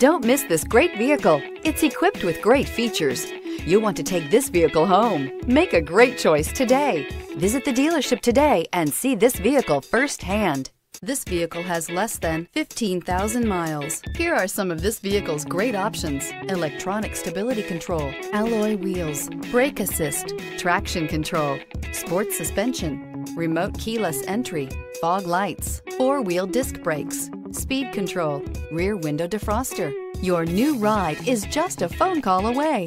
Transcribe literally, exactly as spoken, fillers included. Don't miss this great vehicle. It's equipped with great features. You'll want to take this vehicle home. Make a great choice today. Visit the dealership today and see this vehicle firsthand. This vehicle has less than fifteen thousand miles. Here are some of this vehicle's great options: electronic stability control, alloy wheels, brake assist, traction control, sports suspension, remote keyless entry, fog lights, four-wheel disc brakes, speed control, rear window defroster. Your new ride is just a phone call away.